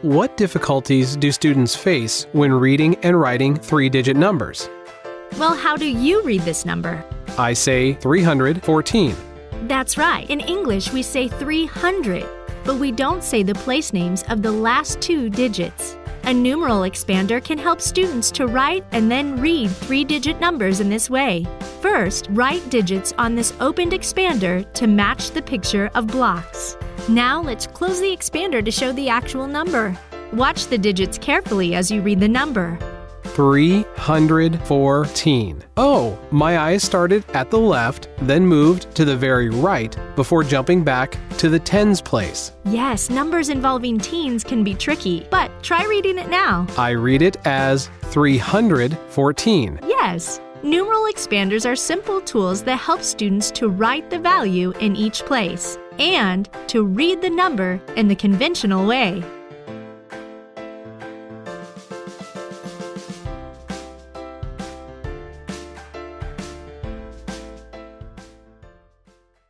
What difficulties do students face when reading and writing three-digit numbers? Well, how do you read this number? I say 314. That's right. In English, we say 300, but we don't say the place names of the last two digits. A numeral expander can help students to write and then read three-digit numbers in this way. First, write digits on this opened expander to match the picture of blocks. Now let's close the expander to show the actual number. Watch the digits carefully as you read the number. 314. Oh, my eyes started at the left, then moved to the very right before jumping back to the tens place. Yes, numbers involving teens can be tricky, but try reading it now. I read it as 314. Yes, numeral expanders are simple tools that help students to write the value in each place and to read the number in the conventional way.